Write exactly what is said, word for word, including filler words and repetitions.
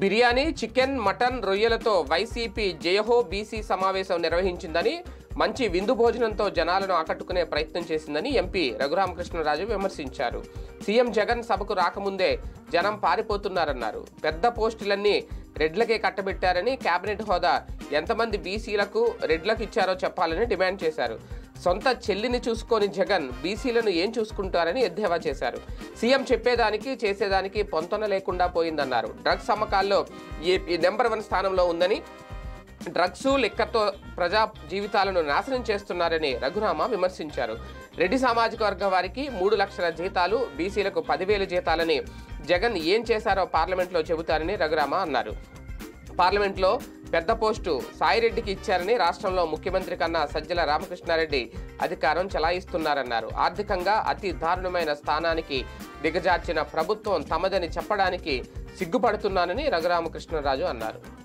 Biryani chicken mutton రొయ్యలతో YCP జయహో BC సమావేశం నిర్వహించిందని మంచి విందు భోజనంతో జనాలను ఆకట్టుకునే ప్రయత్నం చేసిందని ఎంపీ రఘురామకృష్ణరాజు విమర్శించారు. సీఎం జగన్ సభకు రాకముందే జనం పారిపోతున్నారన్నారు. పెద్ద పోస్టులన్నీ రెడ్లకే కట్టబెట్టారని, కేబినెట్ హోదా ఎంతమంది బీసీలకు రెడ్లకు ఇచ్చారో చెప్పాలని డిమాండ్ చేశారు. సొంత చెల్లిని చూసుకొని జగన్ బీసీలను ఏం చూసుకుంటారని ఎద్దేవా చేశారు. సీఎం చెప్పేదానికి చేసేదానికి పొంతన లేకుండా పోయిందన్నారు. డ్రగ్స్ అమ్మకాల్లో ఏపీ నెంబర్ వన్ స్థానంలో ఉందని, డ్రగ్స్ లిక్కర్తో ప్రజా జీవితాలను నాశనం చేస్తున్నారని రఘురామ విమర్శించారు. రెడ్డి సామాజిక వర్గ వారికి మూడు లక్షల జీతాలు, బీసీలకు పదివేలు జీతాలని జగన్ ఏం చేశారో పార్లమెంట్లో చెబుతారని రఘురామ అన్నారు. పార్లమెంట్లో పెద్ద పోస్టు సాయిరెడ్డికి ఇచ్చారని, రాష్ట్రంలో ముఖ్యమంత్రి కన్నా సజ్జల రామకృష్ణారెడ్డి అధికారం చలాయిస్తున్నారన్నారు. ఆర్థికంగా అతి దారుణమైన స్థానానికి దిగజార్చిన ప్రభుత్వం తమదని చెప్పడానికి సిగ్గుపడుతున్నానని రఘురామకృష్ణరాజు అన్నారు.